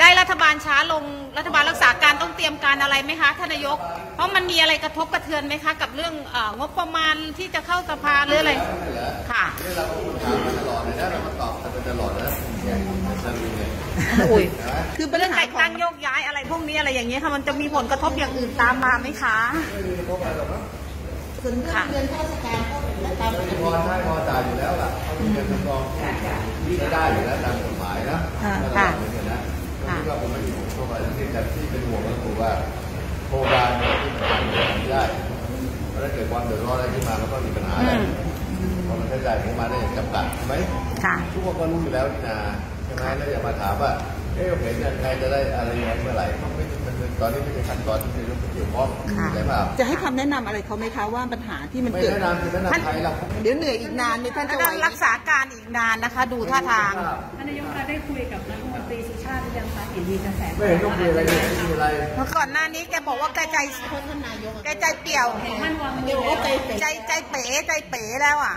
ได้รัฐบาลช้าลงรัฐบาลรักษาการต้องเตรียมการอะไรไหมคะท่านนายกเพราะมันมีอะไรกระทบกระเทือนไหมคะกับเรื่องงบประมาณที่จะเข้าสภาหรืออะไรค่ะเราถามมาตลอดเลยนะเราตอบกันตลอดนะคือเป็นเรื่องแต่งตั้งโยกย้ายอะไรพวกนี้อะไรอย่างเงี้ยค่ะมันจะมีผลกระทบอย่างอื่นตามมาไหมคะคือค่ะเงินข้าราชการก็เป็นตามพอใช้พอจ่ายอยู่แล้วล่ะเขามีเงินสำรองที่ได้อยู่แล้วตามกฎหมายนะค่ะที่ว่าผมไม่อยู่โครงการที่จัดที่เป็นห่วงก็คือว่าโครงการที่ผ่านไม่ได้เพราะถ้าเกิดความเดือดร้อนอะไรขึ้นมาแล้วก็มีปัญหาอะไรเพราะมันใช้จ่ายของมันได้อย่างจำกัดใช่ไหมทุกคนก็รู้อยู่แล้วนี่นะใช่ไหมแล้วอย่ามาถามว่าเอ๊ะเห็นยังไงจะได้อะไรยังไงเมื่อไหร่ตอนนี้ไม่ใช่ขั้นตอนที่จะต้องเกี่ยวข้องใช่ป่าวจะให้คำแนะนำอะไรเขาไหมคะว่าปัญหาที่มันเกิดท่านเดี๋ยวเหนื่อยอีกนานท่านจะรักษาการอีกนานนะคะดูท่าทางท่านนายกได้คุยกับรัฐมนตรีสุชาติยังคะเห็นมีกระแสไม่เห็นต้องคุยอะไรเลยคุยอะไรเมื่อก่อนหน้านี้แกบอกว่าแกใจเปลี่ยวใจเป๋แล้วอ่ะ